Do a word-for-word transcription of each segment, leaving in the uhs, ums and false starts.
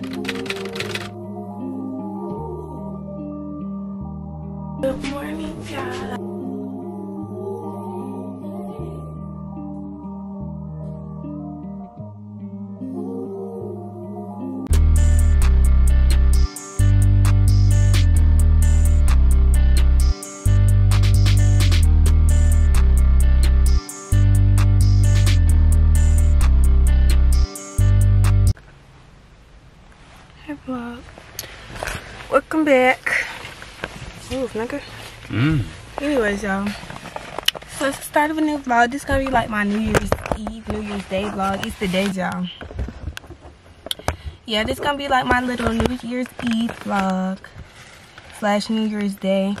Good morning, God. Hi, vlog. Welcome back. Move, nigga. Mm. Anyways, y'all, so it's the start of a new vlog. This is gonna be like my New Year's Eve, New Year's Day vlog. It's the day, y'all. Yeah, this is gonna be like my little New Year's Eve vlog slash New Year's Day.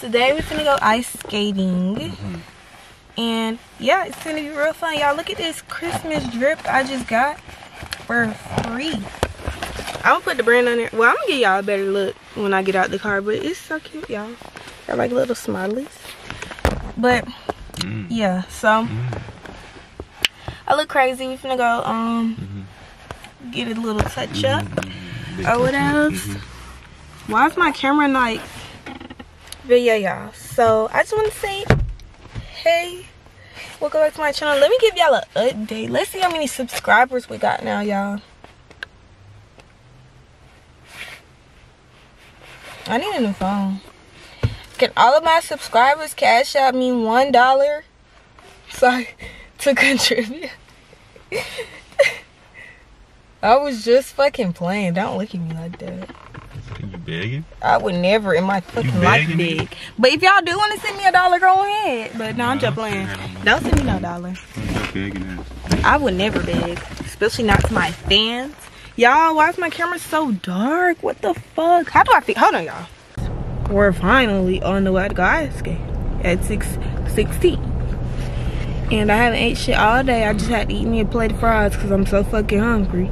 Today we're gonna go ice skating, mm-hmm. and yeah, it's gonna be real fun, y'all. Look at this Christmas drip I just got for free. I'm gonna put the brand on there. Well, I'm gonna give y'all a better look when I get out the car, but it's so cute, y'all. Got like little smileys. But mm. yeah, so mm. I look crazy. We finna go um mm-hmm. get a little touch up mm-hmm. or what else? Mm-hmm. Why is my camera like? But yeah, y'all. So I just wanna say, hey, welcome back to my channel. Let me give y'all an update. Let's see how many subscribers we got now, y'all. I need a new phone. Can all of my subscribers cash out me one dollar? Sorry, to contribute. I was just fucking playing. Don't look at me like that. You begging? I would never in my fucking life beg. Me? But if y'all do want to send me a dollar, go ahead. But no, no I'm just playing. Don't send me no dollar. I would never beg, especially not to my fans. Y'all, why is my camera so dark? What the fuck? How do I feel? Hold on, y'all. We're finally on the way to go ice skate at six sixteen. And I haven't ate shit all day. I just had to eat me a plate of fries because I'm so fucking hungry.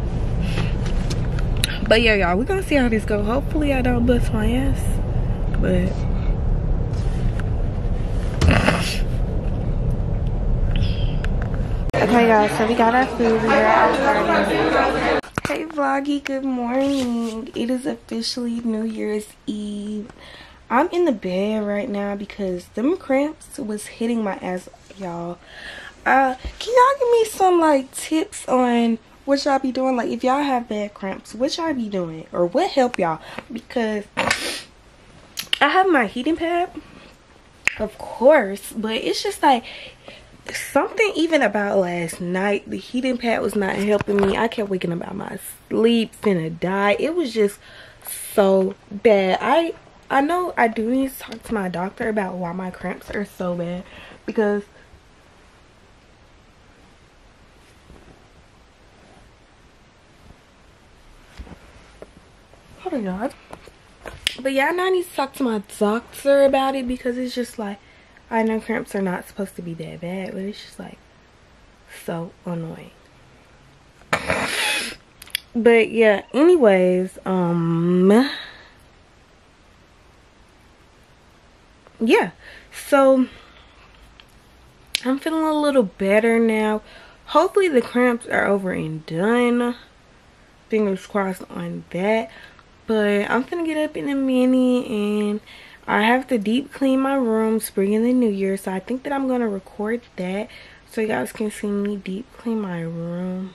But yeah, y'all, we're going to see how this goes. Hopefully, I don't bust my ass. But... okay, y'all, so we got our food. We are out. Hey vloggy, good morning. It is officially New Year's Eve. I'm in the bed right now because them cramps was hitting my ass, y'all. Uh, can y'all give me some like tips on what y'all be doing? Like if y'all have bad cramps, what y'all be doing? Or what help y'all? Because I have my heating pad, of course, but it's just like something even about last night. The heating pad was not helping me. I kept waking up out my sleep, finna die. It was just so bad. I I know I do need to talk to my doctor about why my cramps are so bad, because hold on, y'all. But yeah, I know I need to talk to my doctor about it, because it's just like, I know cramps are not supposed to be that bad, but it's just like so annoying. But yeah, anyways, um yeah, so I'm feeling a little better now. Hopefully the cramps are over and done. Fingers crossed on that. But I'm gonna get up in a minute, and I have to deep clean my room, spring in the new year, so I think that I'm going to record that so you guys can see me deep clean my room.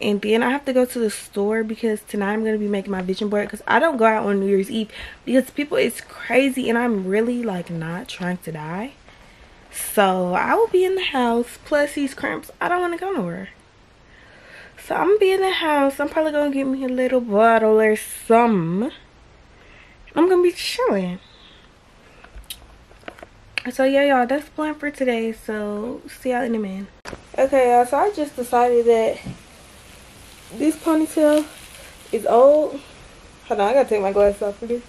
And then I have to go to the store because tonight I'm going to be making my vision board, because I don't go out on New Year's Eve because people, it's crazy, and I'm really like not trying to die. So I will be in the house, plus these cramps, I don't want to go nowhere. So I'm going to be in the house. I'm probably going to get me a little bottle or something. I'm gonna be chilling. So yeah, y'all, that's the plan for today. So see y'all in a minute. Okay, y'all, so I just decided that this ponytail is old. Hold on, I gotta take my glasses off for this.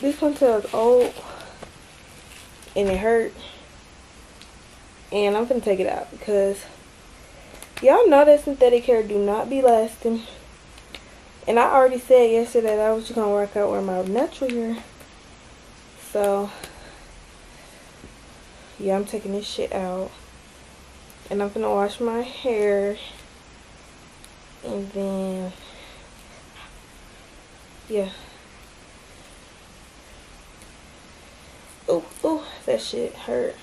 This ponytail is old and it hurt, and I'm gonna take it out because y'all know that synthetic hair do not be lasting. And I already said yesterday that I was just going to work out with my natural hair. So, yeah, I'm taking this shit out. And I'm going to wash my hair. and then yeah. Oh, oh, that shit hurt.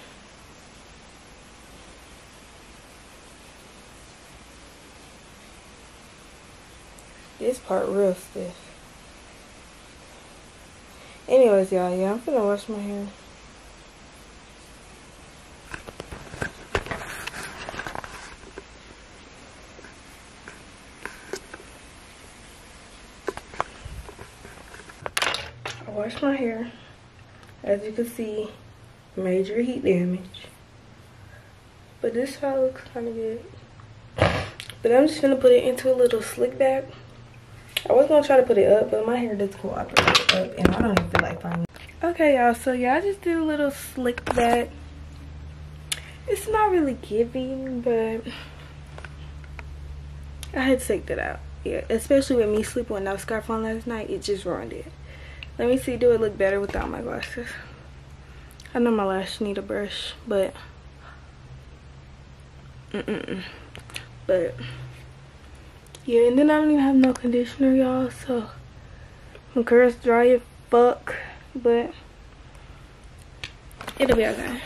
This part real stiff. Anyways, y'all, yeah, I'm gonna wash my hair. I washed my hair. As you can see, major heat damage. But this hair looks kinda good. But I'm just gonna put it into a little slick back. I was gonna try to put it up, but my hair doesn't cooperate up, and I don't even feel like finding it. Okay, y'all, so yeah, I just did a little slick back. It's not really giving, but I had to take that out. Yeah, especially with me sleeping with no scarf on last night, it just ruined it. Let me see, do it look better without my glasses? I know my lashes need a brush, but mm-mm, but. Yeah, and then I don't even have no conditioner, y'all, so my curls dry as fuck, but it'll be okay.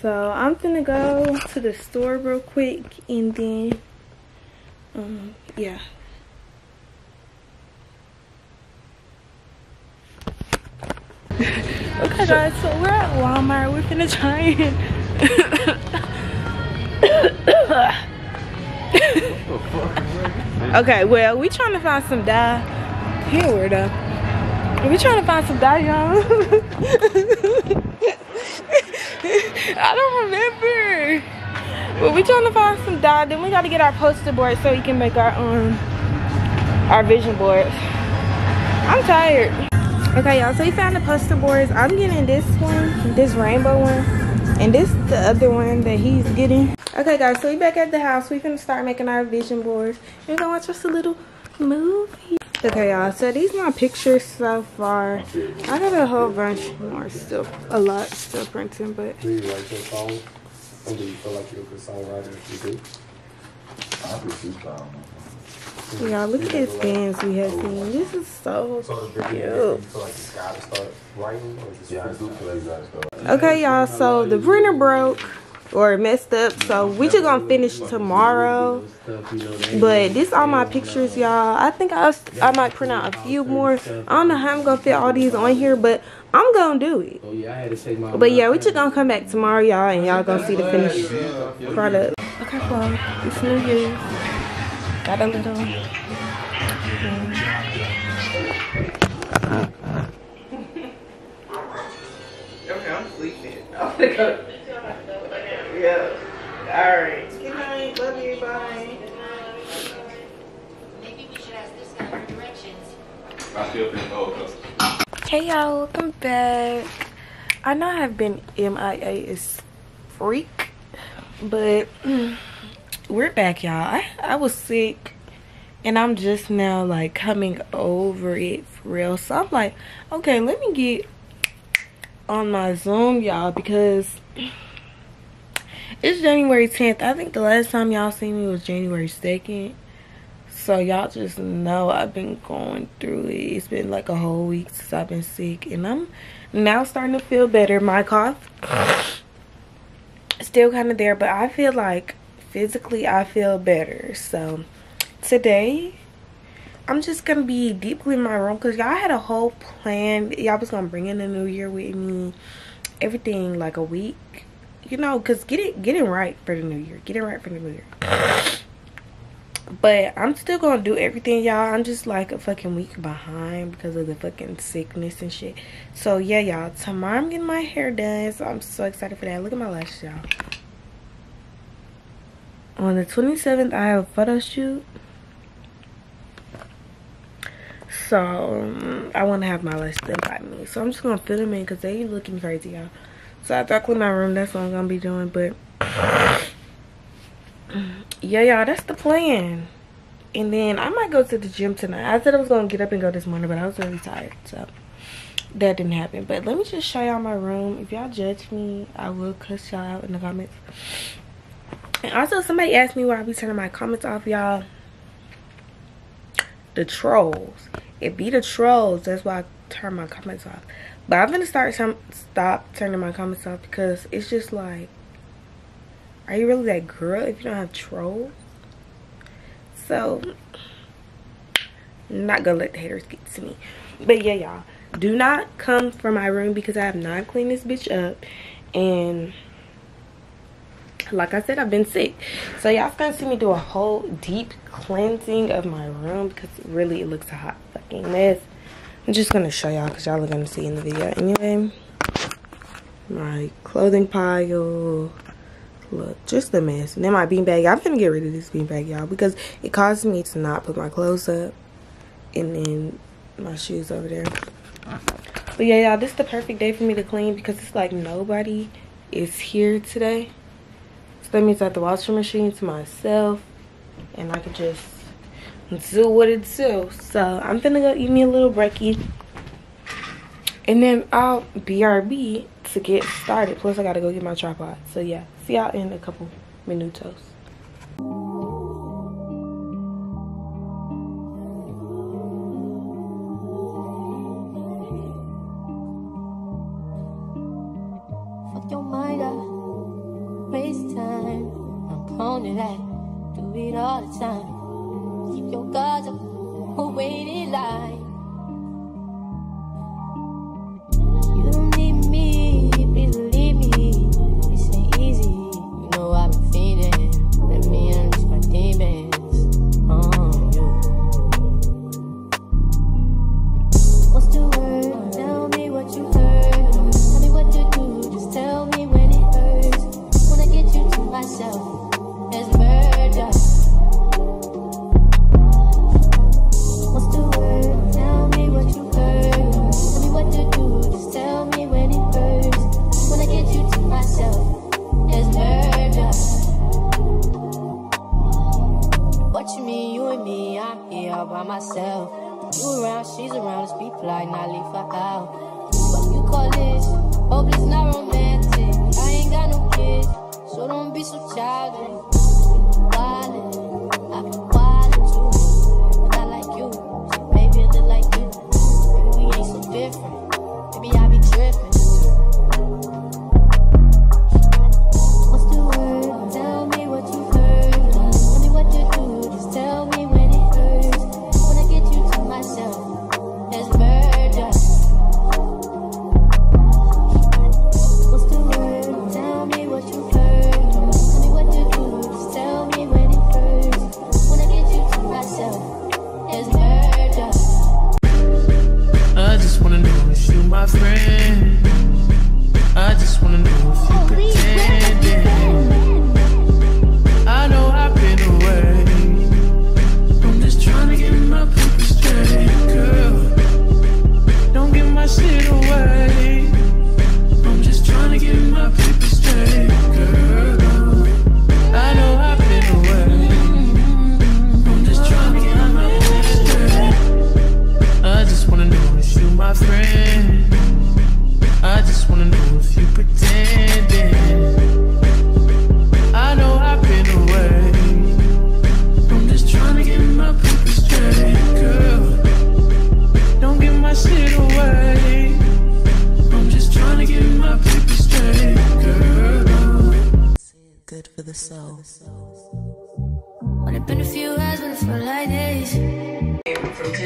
So I'm gonna go to the store real quick, and then, um, yeah. Okay, guys, so we're at Walmart. We're finna try it. Okay, well, we trying to find some dye. Here, weirdo. We trying to find some dye, y'all. I don't remember. But we trying to find some dye. Then we got to get our poster board so we can make our own, um, our vision boards. I'm tired. Okay, y'all. So we found the poster boards. I'm getting this one, this rainbow one. And this is the other one that he's getting. Okay, guys, so we back at the house. We finna start making our vision boards. We're gonna watch us a little movie. Okay, y'all, so these are my pictures so far. I got a whole bunch more still, a lot still printing, but. Do you like your song? Or do you feel like you're a good songwriter if you do? Obviously, y'all, yeah, look at these bands we have seen. This is so cute. Okay, y'all, so the printer broke or messed up, so we just gonna finish tomorrow. But this all my pictures, y'all. I think I, I might print out a few more. I don't know how I'm gonna fit all these on here, but I'm gonna do it. But yeah, we just gonna come back tomorrow, y'all, and y'all gonna see the finished product. Okay, well, it's New Year's. Got a little. Mm. Okay, I'm sleeping. I'm gonna go. Yeah. All right. Good night. Love you. Bye. Maybe we should ask this guy for directions. I feel pretty old. Hey, y'all. Welcome back. I know I have been M I A as freak, but. Mm. We're back, y'all. I, I was sick, and I'm just now, like, coming over it for real. So, I'm like, okay, let me get on my Zoom, y'all, because it's January tenth. I think the last time y'all seen me was January second. So, y'all just know I've been going through it. It's been, like, a whole week since I've been sick, and I'm now starting to feel better. My cough still kind of there, but I feel like physically I feel better. So today I'm just gonna be deep cleaning my room, because y'all had a whole plan. Y'all was gonna bring in the new year with me, everything, like a week, you know, because get it getting right for the new year getting right for the new year but I'm still gonna do everything, y'all. I'm just like a fucking week behind because of the fucking sickness and shit. So yeah, y'all, tomorrow I'm getting my hair done, so I'm so excited for that. Look at my lashes, y'all. On the twenty-seventh, I have a photo shoot. So, um, I want to have my lashes done by me. So, I'm just going to fill them in because they looking crazy, y'all. So, after I clean my room, that's what I'm going to be doing. But, yeah, y'all, that's the plan. And then, I might go to the gym tonight. I said I was going to get up and go this morning, but I was really tired. So, that didn't happen. But, let me just show y'all my room. If y'all judge me, I will cuss y'all out in the comments. And also, somebody asked me why I be turning my comments off, y'all. The trolls. It be the trolls. That's why I turn my comments off. But I'm gonna start some stop turning my comments off, because it's just like, are you really that girl if you don't have trolls? So I'm not gonna let the haters get to me. But yeah, y'all, do not come for my room, because I have not cleaned this bitch up, and like I said, I've been sick. So y'all gonna see me do a whole deep cleansing of my room, because really it looks a hot fucking mess. I'm just gonna show y'all, because y'all are gonna see in the video anyway. My clothing pile, look, just a mess. And then my beanbag, I'm gonna get rid of this beanbag, y'all, because it caused me to not put my clothes up. And then my shoes over there. But yeah, y'all, this is the perfect day for me to clean, because it's like nobody is here today. So that means I have the washing machine to myself, and I can just do what it do. So I'm finna go eat me a little brekkie, and then I'll B R B to get started. Plus I gotta go get my tripod. So yeah, see y'all in a couple minutos. Fuck your mind up, waste time. I'm prone to that, do it all the time. Keep your guards up, who waited like. You don't need me, believe me. This ain't easy, you know I've been feeding. Let me unleash my demons on you. What's the word? Tell me what you heard. Tell me what to do, just tell me when it hurts. Wanna get you to myself, there's murder.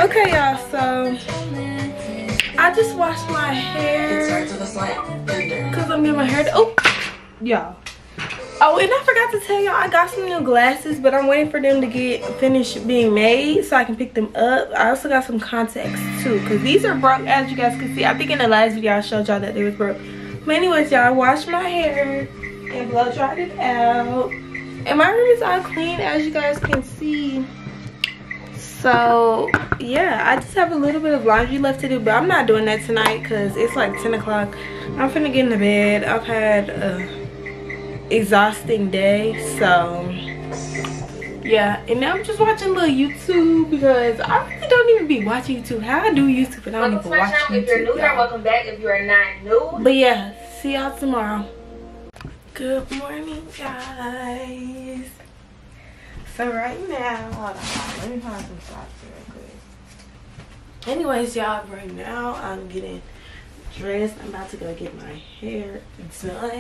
Okay, y'all, so I just washed my hair because I'm getting my hair. Oh, y'all. Oh, and I forgot to tell y'all, I got some new glasses, but I'm waiting for them to get finished being made so I can pick them up. I also got some contacts too, because these are broke, as you guys can see. I think in the last video I showed y'all that they was broke. But anyways, y'all, I washed my hair and blow dried it out. And my room is all clean, as you guys can see. So yeah, I just have a little bit of laundry left to do, but I'm not doing that tonight because it's like ten o'clock. I'm finna get in the bed. I've had an exhausting day, so yeah. And now I'm just watching a little YouTube, because I really don't even be watching YouTube. How I do YouTube and I don't even watch YouTube. If you're new here, welcome back. If you are not new, but yeah, see y'all tomorrow. Good morning, guys. So right now, hold on, let me find some socks real quick. Anyways, y'all, right now I'm getting dressed. I'm about to go get my hair done.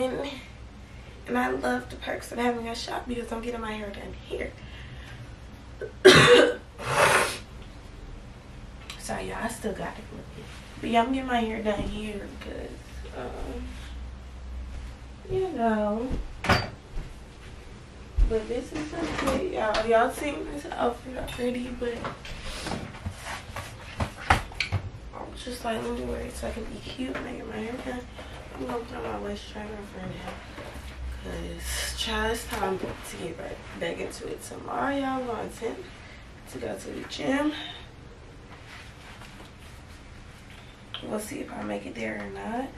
And I love the perks of having a shop because I'm getting my hair done here. Sorry, y'all, I still got it with me. But yeah, I'm getting my hair done here because, um, you know, but this is okay, y'all. Y'all seen this outfit already, but I'm just like, let me wear it so I can be cute and I get my hair done. I'm gonna put on my waist trainer for now, cause child, it's time to get right back into it. Tomorrow, y'all, I'm on ten to go to the gym. We'll see if I make it there or not,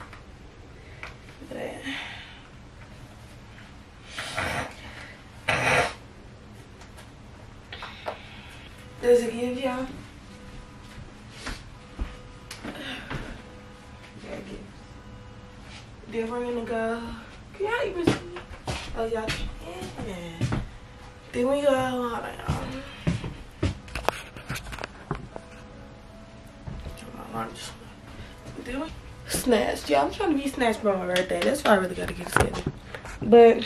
but. Does it give y'all? Yeah, it gives. Then we're gonna go. Can y'all even see? Oh, y'all can. Then we go. Hold on, y'all. My lunch. Then we snatched. Y'all, I'm trying to be snatched by my birthday. That's why I really gotta get it together. But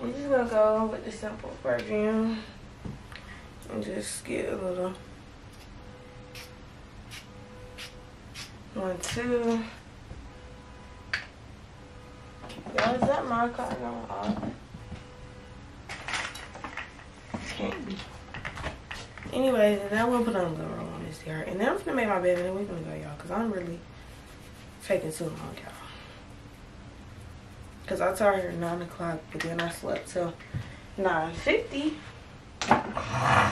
we're just gonna go with the simple perfume and just get a little one, two. Y'all, is that my car going off? Can't be. Anyways, and now I'm gonna put on a little roll on this, yard. And then I'm gonna make my bed and then we're gonna go, y'all, because I'm really taking too long, y'all. Cause I saw her at nine o'clock, but then I slept till nine fifty. Well,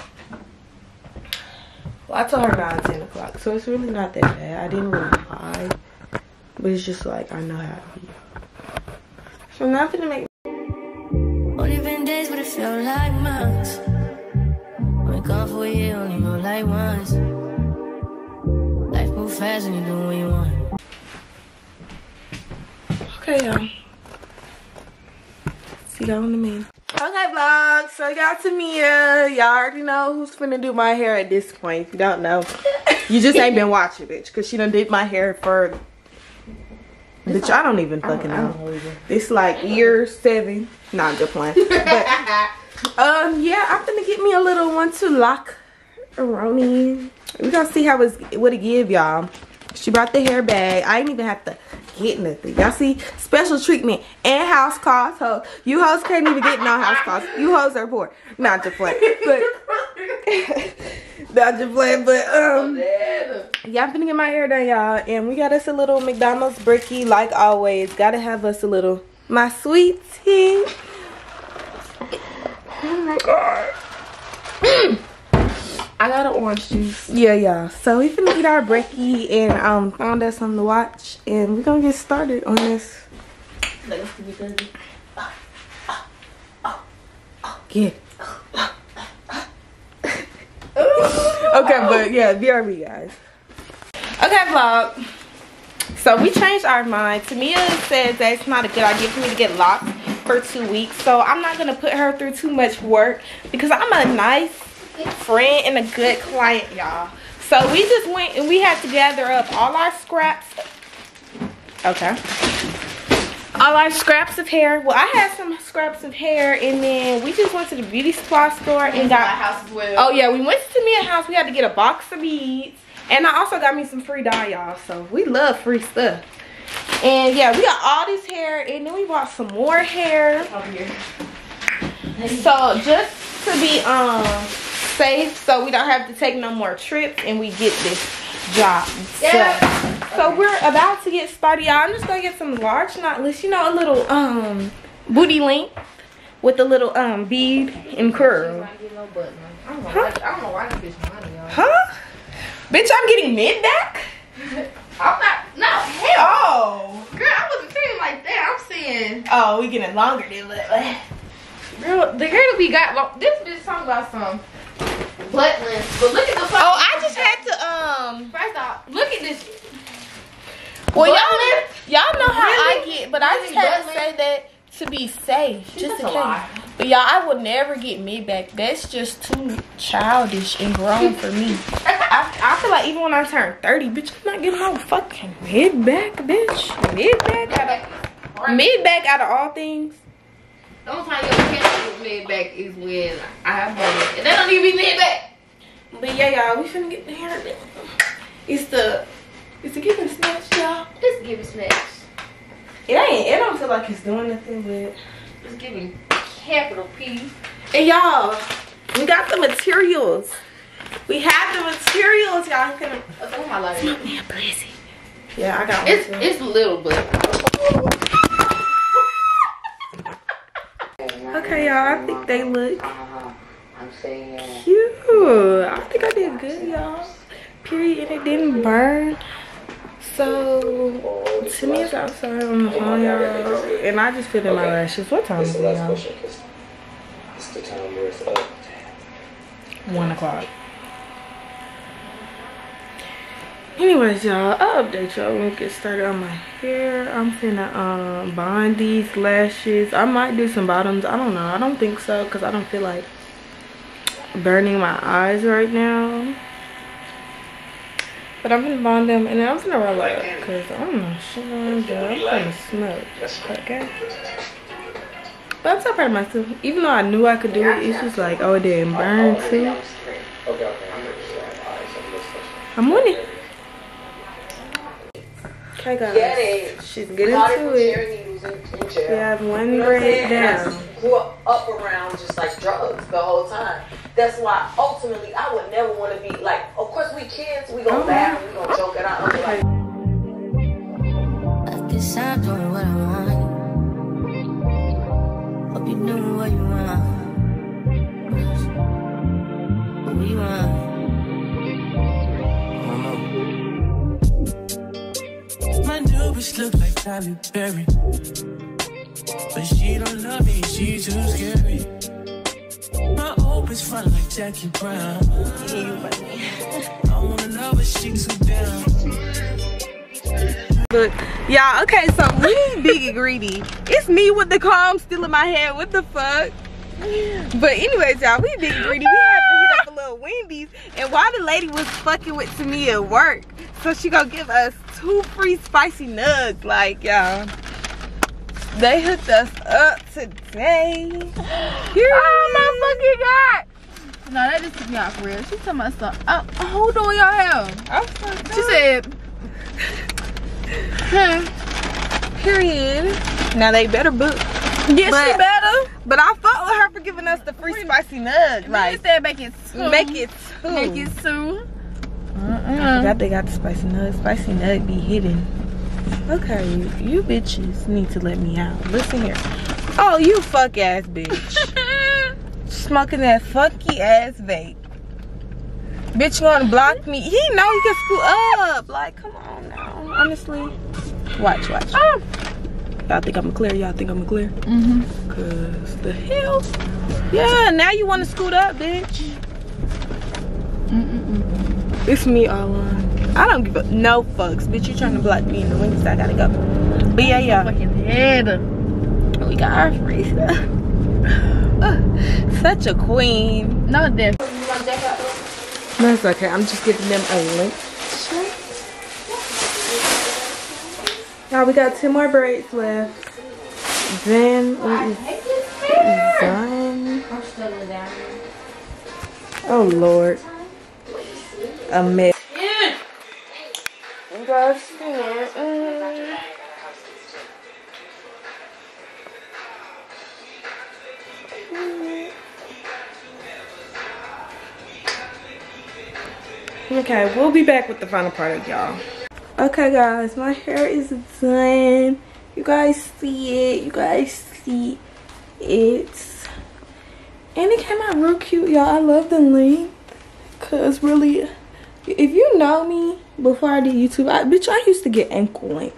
I told her nine ten o'clock, so it's really not that bad. I didn't really lie, but it's just like I know how to be. So I'm not gonna make. Only been days, but it felt like months. When gone for a year, only know like once. Life moves fast when you do what you want. Okay, y'all. Y'all in the mirror. Okay, vlog. So y'all, Tamia. Y'all already know who's finna do my hair at this point. If you don't know, you just ain't been watching, bitch. Cause she done did my hair for. It's bitch, like, I don't even fucking I don't, know. I don't know it's like year seven. Nah, I'm just playing. But um, yeah, I'm finna get me a little one two lock aroni. We gonna see how it's what it give, y'all. She brought the hair bag. I didn't even have to get nothing. Y'all see? Special treatment and house calls. Ho. You hoes can't even get no house calls. You hoes are poor. Not to play. But not to play. But um yeah, I'm finna get my hair done, y'all. And we got us a little McDonald's brickie, like always. Gotta have us a little my sweet tea. Oh my god. I got an orange juice. Yeah, y'all. So we finna eat our brekkie and um found us something to watch, and we're gonna get started on this. Let us be good. Oh, oh, oh, oh. Yeah. Oh, oh, oh. Okay, oh. But yeah, B R B, guys. Okay, vlog. So we changed our mind. Tamia says that it's not a good idea for me to get locked for two weeks, so I'm not gonna put her through too much work because I'm a nice friend and a good client, y'all. So we just went and we had to gather up all our scraps. Okay, all our scraps of hair. Well, I had some scraps of hair, and then we just went to the beauty supply store and got my house as well. Oh yeah, we went to Tamia's house. We had to get a box of beads, and I also got me some free dye, y'all. So we love free stuff. And yeah, we got all this hair, and then we bought some more hair. Oh, yeah. So just to be um. safe, so we don't have to take no more trips and we get this job. Yeah. So, so we're about to get started, y'all. I'm just gonna get some large knotless, you know, a little um booty length with a little um bead and curl. No button. I don't know huh? Why, I don't know why this bitch money, y'all. Huh? Bitch, I'm getting mid back. I'm not. No. Hell. Oh. Girl, I wasn't saying like that. I'm saying. Oh, we getting longer than that. Girl, the hair that we got. Well, this bitch talking about some. Buttless, but look at the fucking. Oh, I just had to um. First off, look at this. Well, y'all, Y'all know how really? I get, but really? I just had to say that to be safe. She just in case. But y'all, I would never get mid back. That's just too childish and grown for me. I, I feel like even when I turn thirty, bitch, I'm not getting no fucking mid back, bitch. Mid back out of mid back out of all things. The only time you can't get mid back is when I have money. And that don't even be mid back. But yeah, y'all, we finna get the hair done. It's the It's a give and snatch, y'all. It's give and snatch. It ain't. It don't feel like it's doing nothing, but it's giving capital P. And y'all, we got the materials. We have the materials, y'all. Gonna oh my life. Smoke me a blessing. Yeah, I got one. It's too. It's little, but okay, y'all. I think they look cute. I think I did good, y'all. Period. And it didn't burn. So, to me, it's outside on the hall, y'all. And I just fit in my lashes. What time is it, y'all? It's the time where it's up. One o'clock. Anyways, y'all, I'll update y'all when we get started on my hair. I'm finna um, bond these lashes. I might do some bottoms. I don't know. I don't think so because I don't feel like burning my eyes right now. But I'm gonna bond them and then I'm gonna roll up because I don't know shit I'm gonna smoke. Okay. But I'm so proud of myself. Even though I knew I could do it, it's just like, oh, it didn't burn too. I'm on it. Okay, guys. She's getting to it. We have one grade down. Grew up around just like drugs the whole time. That's why ultimately I would never want to be like, of course we kids, we gonna laugh and we gonna joke at our own life. I guess I'm doing what I want. Hope you know what you want. What we want. My new bitch look like Tyler Perry. But she don't love me, she too scary. My old bitch front like Jackie Brown. I wanna love her, she too down. Look, y'all, okay, so we big and greedy. It's me with the comb still in my head, what the fuck? But anyways, y'all, we big and greedy. We had to hit up a little Wendy's. And while the lady was fucking with Tamia at work, so she gonna give us two free spicy nugs, like, y'all. They hooked us up today. Here. Oh my fucking god! No, that just took me out for real. She told me something. Oh, who doing y'all hair? I'm so dumb. She said, hmm, period. Now they better book. Yes, but, she better. But I fought with her for giving us the free spicy nugs. Like, you said make it two. Make it two. Make it two. Uh-uh. I forgot they got the spicy nugs. Spicy nug be hidden. Okay, you bitches need to let me out. Listen here. Oh, you fuck ass bitch. Smoking that funky ass vape. Bitch, you wanna block me? He know he can screw up. Like, come on now. Honestly. Watch, watch. Oh. Y'all think I'm clear? Y'all think I'm clear? Mm-hmm. Cause the hell? Yeah, now you wanna scoot up, bitch. Mm-mm-mm. It's me all on. I don't give up no fucks, bitch. You trying to block me in the wings? I gotta go. But yeah, yeah. Fucking head. We got our free stuff. uh, such a queen. No, this. No, it's okay. I'm just giving them a link. Now we got ten more braids left. Then we is done. I'm still down. Oh Lord, a mess. Mm. Mm. Okay, we'll be back with the final product, y'all. Okay, guys, my hair is done. You guys see it. You guys see it. And it came out real cute, y'all. I love the length. Because really, if you know me, before I did YouTube, I, bitch, I used to get ankle length.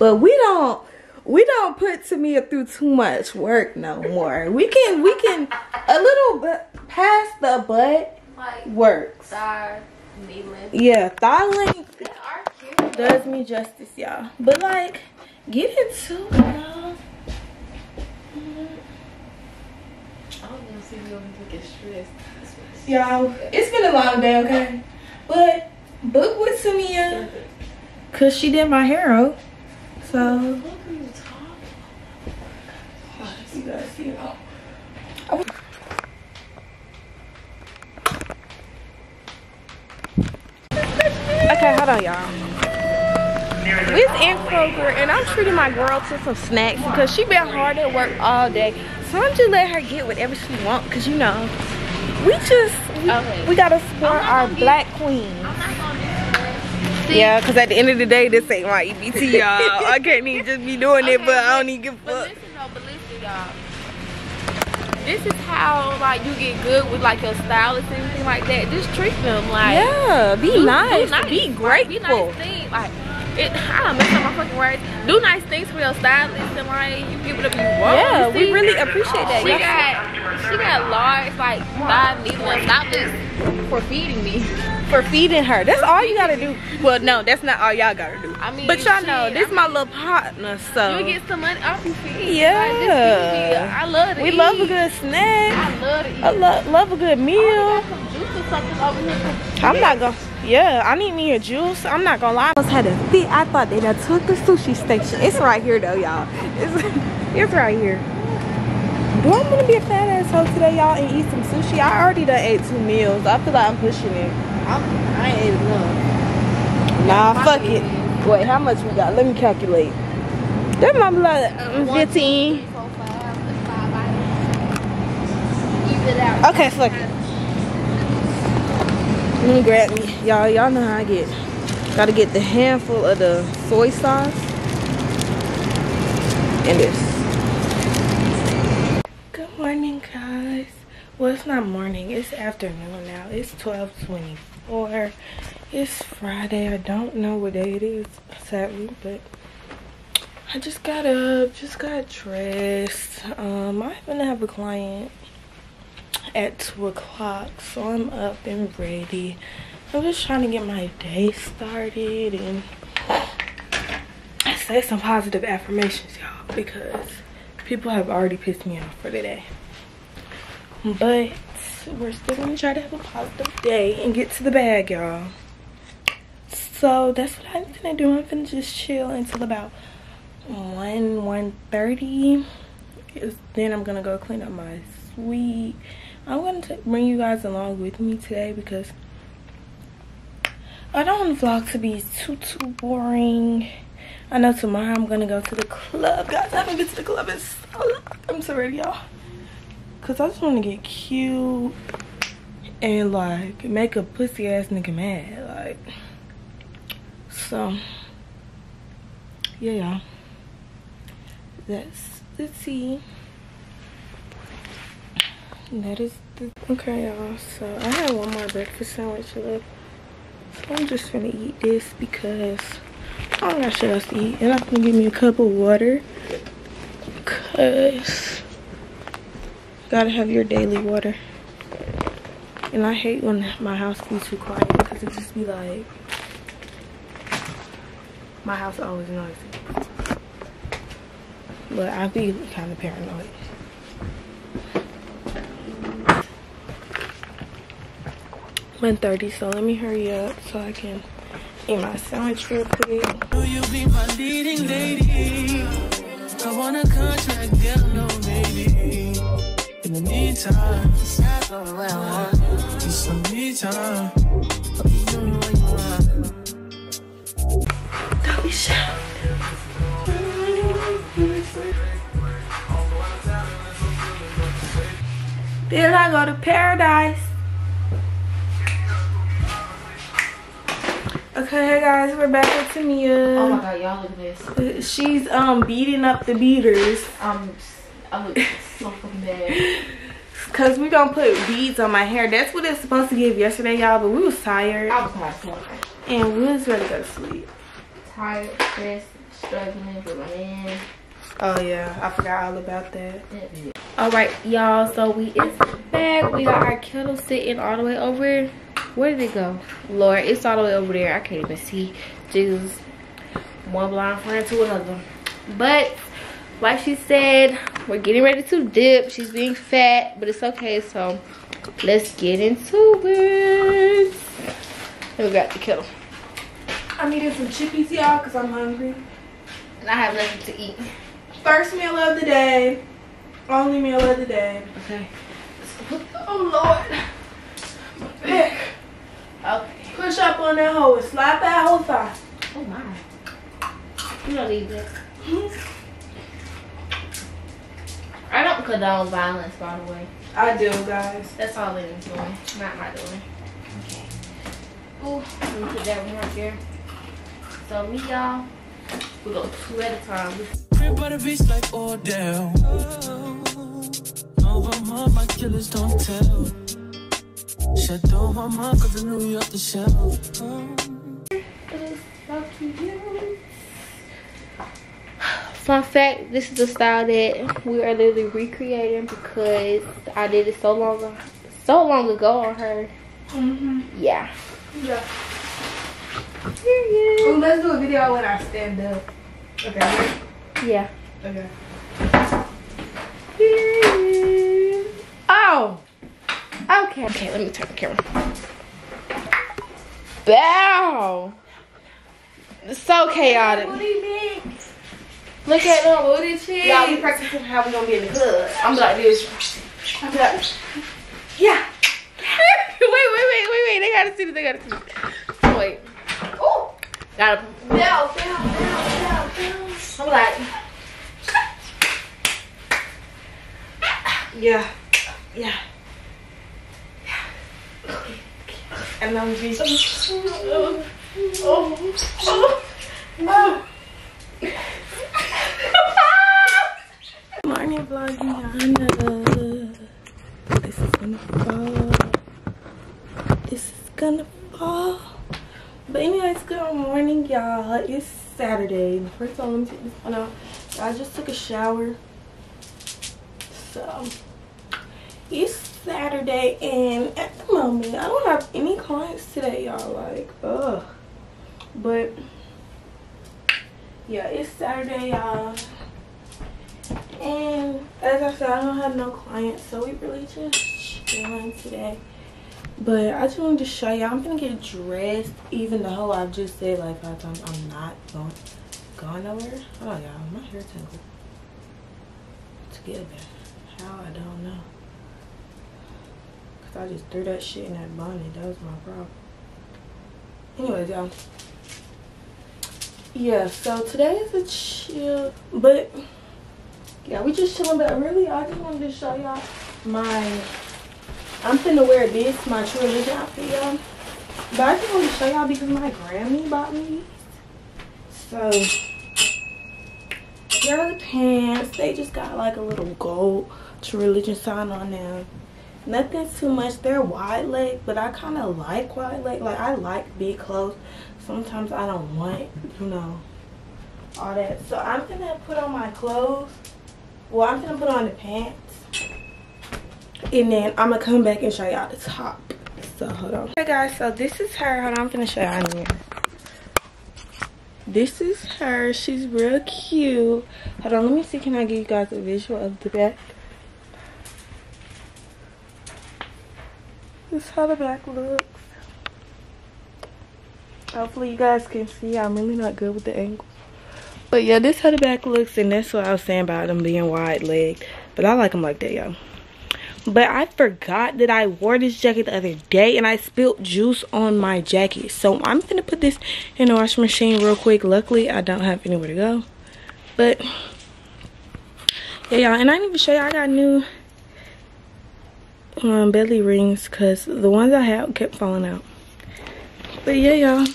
But we don't, we don't put Tamia through too much work no more. We can, we can, a little bit past the butt like works. Thigh, knee length. Yeah, thigh length. They are cute. does me justice, y'all. But like, get into it, y'all. I don't want to see me over here get stressed. Y'all, it's been a long day, okay? But book with Tamia, cause she did my hair up. So you guys see it all. Okay, hold on, y'all. It's in Kroger, and I'm treating my girl to some snacks because she been hard at work all day. So I'm just letting her get whatever she wants because, you know, we just, we, okay. we got to support our black queen. Yeah, because at the end of the day, this ain't my E B T, y'all. I can't even just be doing okay, it, but, but I don't even give a fuck. But listen, though, but listen, y'all. This is how, like, you get good with, like, your stylist and everything like that. Just treat them, like. Yeah, be do, nice. Do nice. Be grateful. Like, be nice things. Like, It, I don't mess up my fucking words. Do nice things for your stylist and like you give it up you want. Yeah, you we really appreciate that. She got she got large like five needles, not just for feeding me. For feeding her. That's for all you gotta do. Well no, that's not all y'all gotta do. I mean, but y'all know this I mean, my little partner, so you get some money off you feed. Yeah. Like, I love it. We eat. love a good snack. I love it. I love love a good meal. Oh, got some juice or something over here. I'm not gonna Yeah, I need me a juice. I'm not gonna lie. I almost had a fit. I thought they done took the sushi station. It's right here though, y'all. It's, it's right here. Do I'm gonna be a fat asshole today, y'all, and eat some sushi? I already done ate two meals. I feel like I'm pushing it. I'm, I ain't ate enough. Nah, yeah, fuck it. it. Wait, how much we got? Let me calculate. That mama like um, fifteen. Two, four, five, five items. Eat it out. Okay, fuck it. Let me grab me, y'all. Y'all know how I get. Gotta get the handful of the soy sauce and this. Good morning, guys. Well, it's not morning. It's afternoon now. It's twelve twenty-four. It's Friday. I don't know what day it is, sadly, but I just got up. Just got dressed. Um, I'm gonna have a client at two o'clock, so I'm up and ready. I'm just trying to get my day started and I say some positive affirmations, y'all, because people have already pissed me off for the day. But we're still gonna try to have a positive day and get to the bag, y'all. So that's what I'm gonna do. I'm gonna just chill until about one, one thirty. Then I'm gonna go clean up my sweet. I'm going to bring you guys along with me today because I don't want the vlog to be too, too boring. I know tomorrow I'm going to go to the club. Guys, I haven't been to the club in so long. I'm so ready, y'all. Because I just want to get cute and, like, make a pussy-ass nigga mad. Like, so, yeah, y'all. That's the tea. That is the okay, y'all. So I have one more breakfast sandwich left. So I'm just gonna eat this because I don't got shit else to eat. And I'm gonna give me a cup of water because you gotta have your daily water. And I hate when my house be too quiet because it just be like my house always noisy. But I be kind of paranoid. one thirty, so let me hurry up so I can eat my sandwich real quick. Will you be my leading lady? I want a contract, get no lady. In the meantime, just some me time. I'll be doing what you want. Don't be shy. Then I go to paradise. Okay, hey guys, we're back with Tamia. Oh my god, y'all, look at this. She's um beating up the beaters. Um, I look so fucking bad. Cause we don't put beads on my hair. That's what it's supposed to give yesterday, y'all. But we was tired. I was tired. And we was ready to go to sleep. Tired, stressed, struggling with my hand. Oh yeah, I forgot all about that. Yeah. All right, y'all. So we is back. We got our kettle sitting all the way over Where did it go? Lord, it's all the way over there. I can't even see. Jesus. One blind friend to another. But like she said, we're getting ready to dip. She's being fat, but it's okay. So let's get into it. Let me grab the kettle. I needed some chippies, y'all, because I'm hungry. And I have nothing to eat. First meal of the day. Only meal of the day. Okay. Oh, Lord. My back. Okay. Push up on that hole and slap that whole thigh. Oh, my. You don't need that. Mm-hmm. I don't condone violence, by the way. I do, guys. That's all it is doing. Not my doing. Okay. Ooh, let me put that one right there. So, me, y'all, we go two at a time. Everybody beats like Odell. No, I'm up, my killers don't tell. Shadow, I'm up, cause I knew you off the shelf. Fun fact, this is the style that we are literally recreating because I did it so long, so long ago on her. Mm-hmm. Yeah. Yeah. Period. Ooh, let's do a video when I stand up. Okay. Yeah. Okay. Period. Oh. Okay. Okay, let me turn the camera. Bow. It's so chaotic. What do you mean? Look at them booty cheeks. Y'all, we practicing how we gonna get in the hood. I'm like this. I'm like, yeah. wait, wait, wait, wait, wait. They gotta see this. They gotta see this. Wait. Ooh. Gotta. Down, down, down, down. I'm like. Yeah. Yeah. Yeah. And I'm just. Oh. Oh. Oh. Oh. Morning vlog, Yana. This is gonna fall. This is gonna fall. But anyways, good morning, y'all. It's Saturday. First of all, let me take this one out. I just took a shower, so it's Saturday, and at the moment, I don't have any clients today, y'all. Like, ugh. But yeah, it's Saturday, y'all. And as I said, I don't have no clients, so we really just chilling today. But I just wanted to show y'all, I'm gonna get dressed, even though I've just said like five times I'm not going going nowhere. Hold on, y'all, my hair tangled together. How, I don't know, cause I just threw that shit in that bonnet. That was my problem. Anyways, y'all. Yeah, so today is a chill, but yeah, we just chilling. But really, I just wanted to show y'all my, I'm finna wear this, my True Religion outfit, y'all. But I just wanted to show y'all because my Grammy bought me these. So, here are the pants. They just got like a little gold True Religion sign on them. Nothing too much. They're wide leg, but I kind of like wide leg. Like, I like big clothes. Sometimes I don't want, you know, all that. So, I'm gonna put on my clothes. Well, I'm gonna put on the pants, and then I'm gonna come back and show y'all the top. So hold on. Hey guys, so this is her. Hold on, I'm gonna show y'all in here. This is her. She's real cute. Hold on, let me see. Can I give you guys a visual of the back? This is how the back looks. Hopefully you guys can see. I'm really not good with the angle. But yeah, this is how the back looks, and that's what I was saying about them being wide-legged. But I like them like that, y'all. But I forgot that I wore this jacket the other day, and I spilled juice on my jacket. So I'm gonna put this in the washing machine real quick. Luckily, I don't have anywhere to go. But yeah, y'all. And I didn't even show y'all, I got new um, belly rings because the ones I had kept falling out. But yeah, y'all.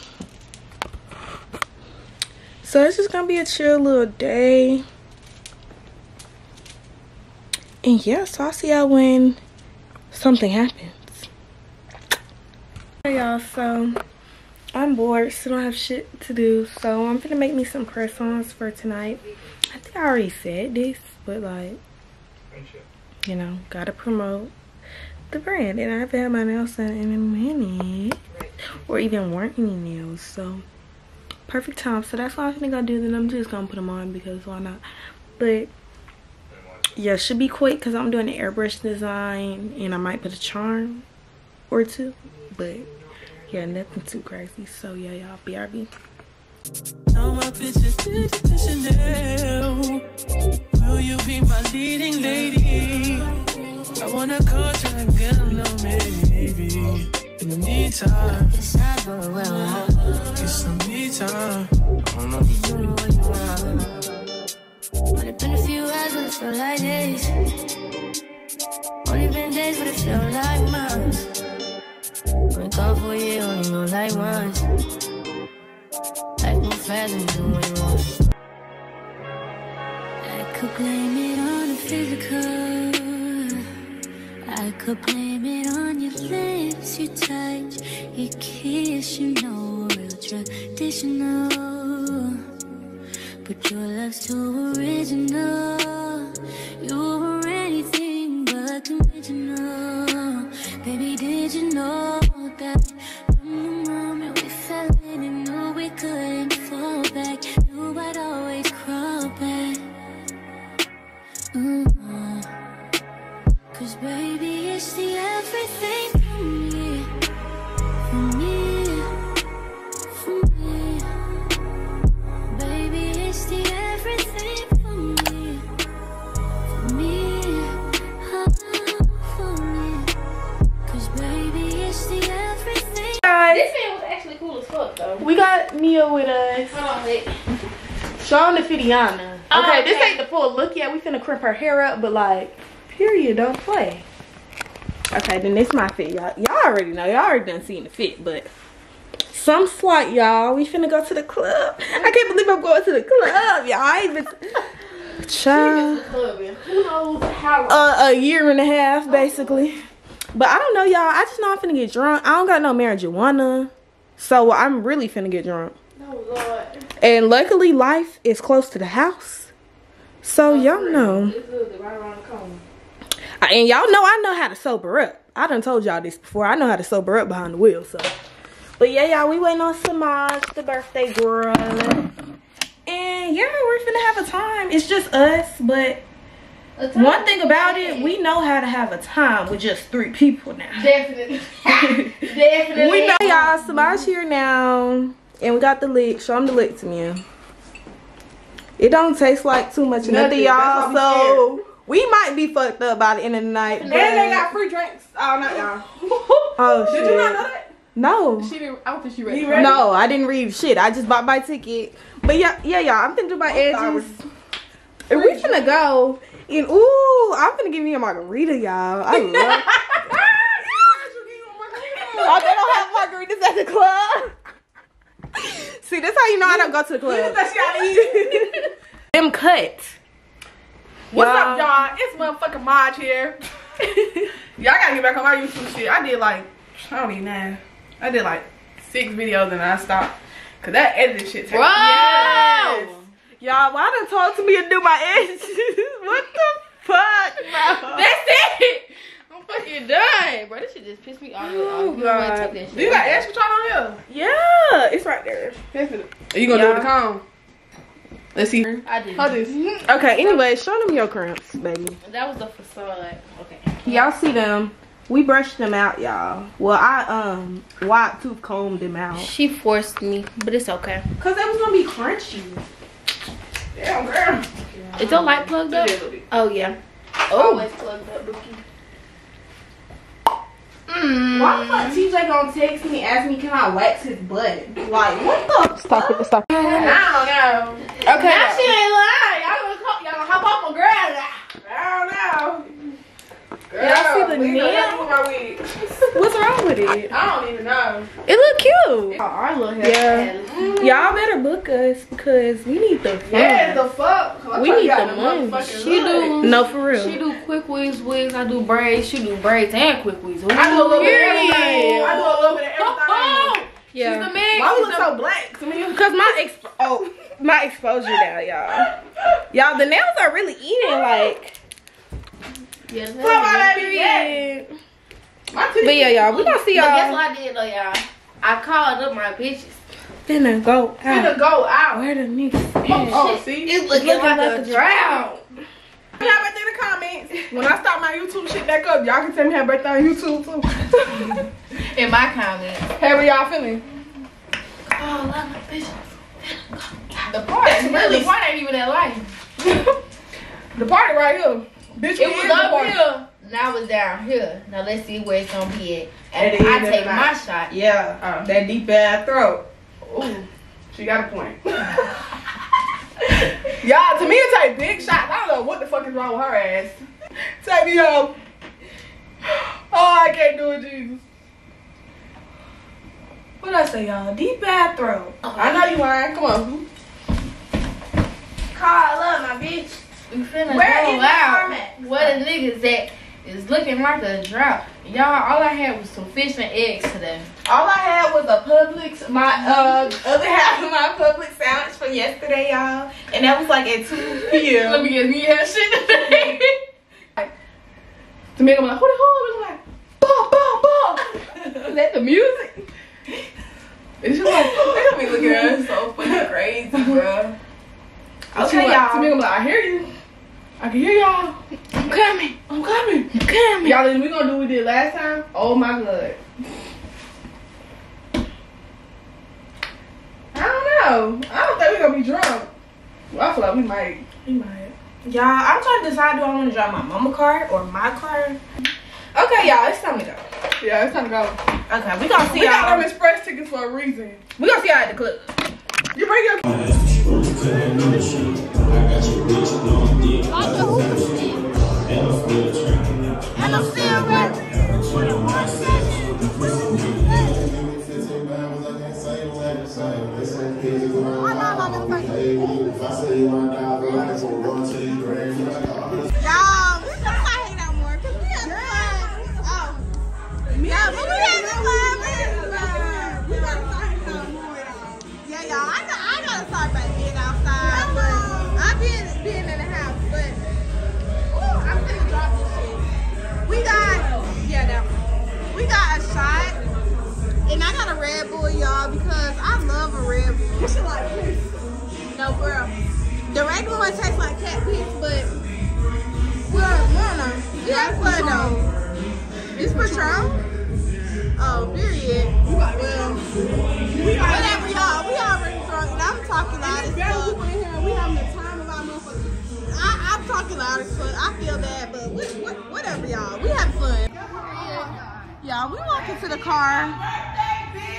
So it's just gonna be a chill little day. And yeah, so I'll see y'all when something happens. Hey y'all, so I'm bored, so I don't have shit to do. So I'm gonna make me some press-ons for tonight. I think I already said this, but like, you know, gotta promote. the brand, and I haven't had my nails done in a minute or even worn any nails, so perfect time. So that's all I'm gonna go do. Then I'm just gonna put them on because why not. But yeah, should be quick because I'm doing an airbrush design and I might put a charm or two, but yeah, nothing too crazy. So yeah, y'all, B R B. All my pictures did to Chanel. Will you be my leading lady? I wanna call you and get a little maybe. In the meantime, it's not going well. It's the meantime. I wanna be doing what you want. Only been a few hours, but it feel like days. Only been days, but it feel like months. Only call for you, only know like once. Like no fast and do what you want. I could blame it on the physical. I could blame it on your lips, your touch, your kiss, you know, real traditional. But your love's too original. You were anything but conventional. Baby, did you know that from the moment we fell in and knew we couldn't fall back, knew I'd always crawl back? Mm-hmm. Cause baby, it's the everything for me, for me, for me. Baby, it's the everything for me, for me, oh, for me. Cause baby, it's the everything. Guys, this man was actually cool as fuck though. We got Mia with us. Hold on, Nick. Shonda Fidiana. Okay, oh, okay, this ain't the full look yet. We finna crimp her hair up, but like, period, don't play. Okay, then this my fit, y'all. Y'all already know. Y'all already done seen the fit, but some slight, y'all. We finna go to the club. I can't believe I'm going to the club, y'all. I ain't been child. Who knows how long? A year and a half, basically. But I don't know, y'all. I just know I'm finna get drunk. I don't got no marijuana, so I'm really finna get drunk. Oh, Lord. And luckily, life is close to the house, so y'all know. It's literally right around the corner. And y'all know I know how to sober up. I done told y'all this before. I know how to sober up behind the wheel. So, but yeah, y'all, we waiting on Samaj, the birthday girl. And yeah, we're finna have a time. It's just us, but one thing about it, we know how to have a time with just three people now. Definitely. Definitely. We know, y'all. Samaj here now. And we got the lick. Show them the lick to me. It don't taste like too much of nothing, y'all. So we might be fucked up by the end of the night. And they got free drinks all night, y'all. Oh, shit. Did you not know that? No. She didn't, I don't think she read it. No, I didn't read shit. I just bought my ticket. But yeah, yeah, y'all. I'm finna do my edges. And we finna go. And ooh, I'm finna give me a margarita, y'all. I love it. Oh, they don't have margaritas at the club? See, that's how you know I don't go to the club. Them cut. What's up, y'all? It's motherfucking Maj here. Y'all gotta get back on my YouTube shit. I did like, I don't even know. I did like six videos and I stopped. Cause that editing shit. Whoa! Yes. Y'all, why done talk to me and do my edits? What the fuck, bro? That's it! I'm fucking done, bro. This shit just pissed me off. Ooh, you God. Shit. You got extra trying on here? Yeah, it's right there. Are you gonna do it with a comb? Let's see. I did. How this? Okay, anyway, show them your crimps, baby. That was the facade. Okay. Y'all see them. We brushed them out, y'all. Well, I, um, wide tooth combed them out. She forced me, but it's okay. Because that was going to be crunchy. Damn, girl. Yeah. Is your light plugged up? Oh, yeah. Oh. Always plugged up, Bookie. Mm. Why the fuck T J gonna text me and ask me can I wax his butt? Like, what the stop fuck? It, stop it. I don't know. Okay. Now she ain't lying. Y'all gonna, call, y'all gonna hop off a girl. I don't know. Y'all see the nail? What's wrong with it? I don't even know. It look cute. Our little hair. Yeah. Mm. Y'all better book us because we need the fun. Yeah, the fuck. We need the money. She do. No, for real. She do quick wigs, wigs. I do braids. She do braids and quick wigs. I do, I do a little bit of everything. I do a little bit of everything. Yeah. She's the man. Why we look so black? Because my exp oh, my exposure now, y'all. Y'all, the nails are really eating like. Yeah, so My but yeah, y'all, we gonna see y'all. Guess what I did though, y'all? I called up my bitches. Finna go out. Finna go out. Where the niggas at? Oh, see? It's looking, it's looking like, like a drought. Y'all right there in the comments. When I start my YouTube shit back up, y'all can tell me happy birthday on YouTube too. In my comments. How are y'all feeling? Call up my bitches. The party. That's really, the party ain't even that light. The party right here. Bitch, it was up here. Now it's down here. Now let's see where it's gonna be at. And I take my shot. Yeah, uh, that deep ass throat. Ooh, she got a point. Y'all, to me it take big shots. I don't know what the fuck is wrong with her ass. Take me home. Oh, I can't do it, Jesus. What I say, y'all? Deep ass throat. Oh, I know you lying. Come on. Call up, my bitch. We finna Where go out. Where the niggas at is looking like a drop. Y'all, all I had was some fish and eggs today. All I had was a Publix, my uh, other half of my Publix sandwich from yesterday, y'all. And that was like at two P M Let me get me that shit today. Like, to me, I'm like, who the hell? I'm like, bah, bah, bah. Is that the music? It's just like, look at me looking at us so fucking crazy, bro. Okay, y'all. To me, I'm like, I hear you. I can hear y'all. I'm coming. I'm coming. I'm coming. Y'all, we gonna do what we did last time. Oh my god. I don't know. I don't think we gonna be drunk. Well, I feel like we might. We might. Y'all, I'm trying to decide, do I want to drive my mama car or my car? Okay, y'all, it's time to go. Yeah, it's time to go. Okay, we gonna see y'all. We got them express tickets for a reason. We gonna see y'all at the club. You bring your. And I'm still ready. Y'all, this is why I hate out more. Cause we have fun. Oh. Yeah, but we have fun. We have fun. We gotta start hanging out more, y'all. Yeah, y'all, I know I gotta start by being outside, but I've been being in the house, but I'm gonna drop this shit. We got, yeah, that one. We got a shot, and I got a Red Bull, y'all, because I love a Red Bull. You should like this. No, girl. The regular one tastes like cat piss, but we're, we're on a, we have fun, though. It's Patron? Oh, period. Well, whatever, y'all. We already drunk, and I'm talking loud as fuck. We having a time of our motherfuckers. I, I'm talking loud as fuck. I feel bad, but we, we, whatever, y'all. We have fun. Y'all, we walk into the car.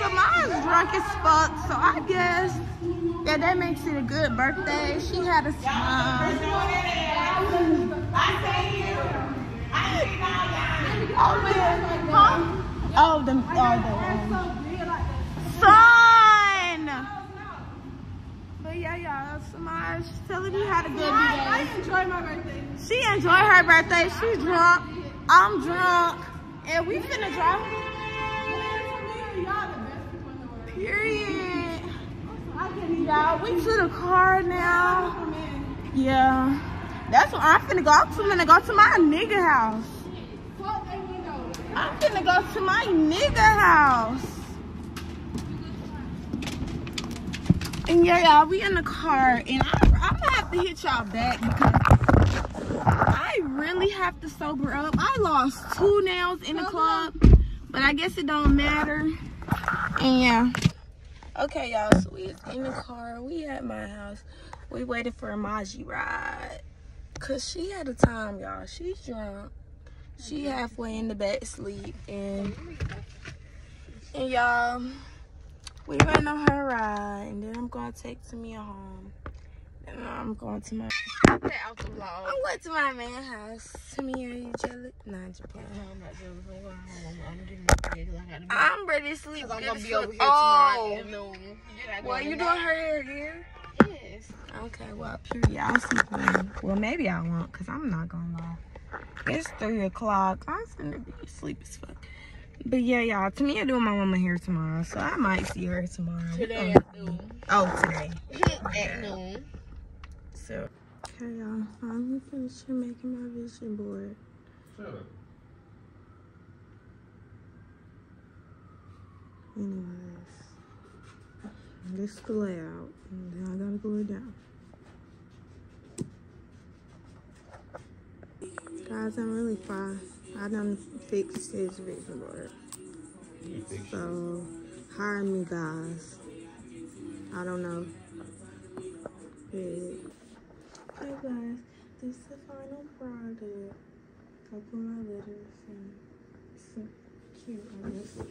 Samaya's drunk as fuck, so I guess that that makes it a good birthday. She had a smile. Oh, the oh, the sun. But yeah, y'all, Samaya's telling me how to good day. I, I enjoy my birthday. She enjoyed her birthday. She's drunk. I'm drunk. And we finna drive. Period. Y'all, we to the car now. Yeah. That's where I'm finna go. I'm finna go to my nigga house. I'm finna go to my nigga house. And yeah, y'all, we in the car, and I, I'm gonna have to hit y'all back because I really have to sober up. I lost two nails in the club, but I guess it don't matter. And yeah. Okay, y'all, so we in the car. We at my house. We waited for a Maji ride because she had a time, y'all. She's drunk. She halfway in the back sleep. And, and y'all... we waiting on her ride, and then I'm gonna take Tamia home. And I'm going to my out the vlog. I'm going to my man's house. Tamia, are you jealous? Nah, I'm just playing. No, I'm not jealous. I'm going home. I'm getting my bed because I gotta be. I'm ready to sleep. I'm gonna be over here tomorrow. Oh, well, you doing her hair here? Yes. Okay, well, period. I'll sleep in. Well, maybe I won't, cause I'm not gonna lie. It's three o'clock. I'm gonna be asleep as fuck. But yeah, y'all, Tamia doing my mama hair tomorrow, so I might see her tomorrow. Today at noon. Oh, today. At noon. So. Okay, y'all, finally finishing making my vision board. Sure. Anyways, this is the layout, and then I gotta glue it down. Guys, I'm really fine. I done fixed this vision board. So, hire me, guys. I don't know. But... Hey, guys, this is the final product. I put my letters and it's so cute, I guess.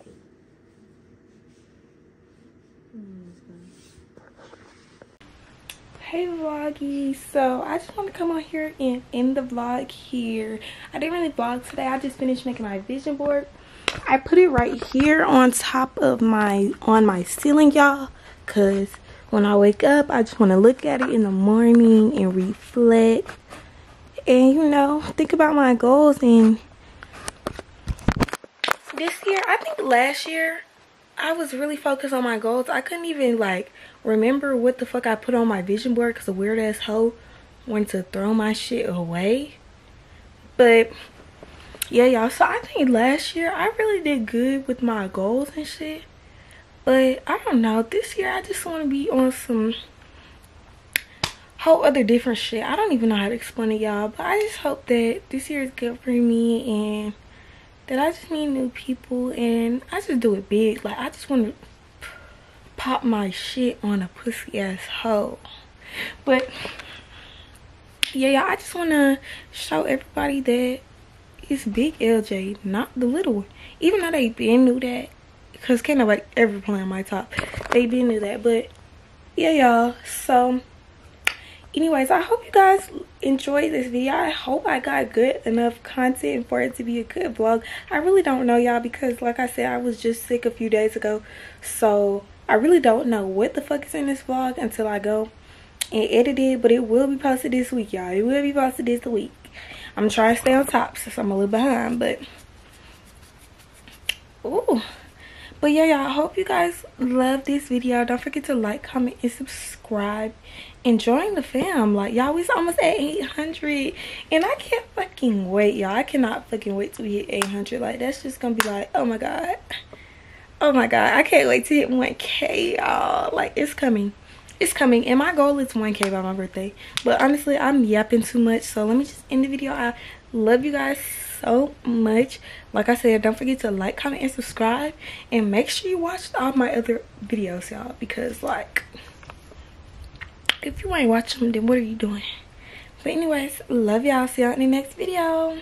Hey vloggy, so I just want to come on here and end the vlog here. I didn't really vlog today. I just finished making my vision board. I put it right here on top of my on my ceiling, y'all, because when I wake up I just want to look at it in the morning and reflect and, you know, think about my goals. And this year, I think last year, I was really focused on my goals. I couldn't even, like, remember what the fuck I put on my vision board because a weird-ass hoe wanted to throw my shit away. But, yeah, y'all. So, I think last year, I really did good with my goals and shit. But, I don't know. This year, I just want to be on some... whole other different shit. I don't even know how to explain it, y'all, but I just hope that this year is good for me and that I just meet new people and I just do it big. Like, I just want to pop my shit on a pussy ass hoe. But yeah, y'all, I just want to show everybody that it's big L J, not the little one, even though they been knew that, because can't nobody ever play on my top. They been knew that. But yeah, y'all, so anyways, I hope you guys enjoyed this video. I hope I got good enough content for it to be a good vlog. I really don't know, y'all, because like I said, I was just sick a few days ago. So, I really don't know what the fuck is in this vlog until I go and edit it. But it will be posted this week, y'all. It will be posted this week. I'm trying to stay on top since I'm a little behind. But, ooh. But yeah, y'all, I hope you guys love this video. Don't forget to like, comment, and subscribe. Enjoying the fam, like, y'all, it's almost at eight hundred and I can't fucking wait, y'all. I cannot fucking wait to hit eight hundred. Like, that's just gonna be like, oh my god, oh my god, I can't wait to hit one K, y'all. Like, it's coming, it's coming. And my goal is one K by my birthday, but honestly, I'm yapping too much, so let me just end the video. I love you guys so much. Like I said, don't forget to like, comment, and subscribe, and make sure you watch all my other videos, y'all, because, like, if you ain't watching them, then what are you doing? But anyways, love y'all. See y'all in the next video.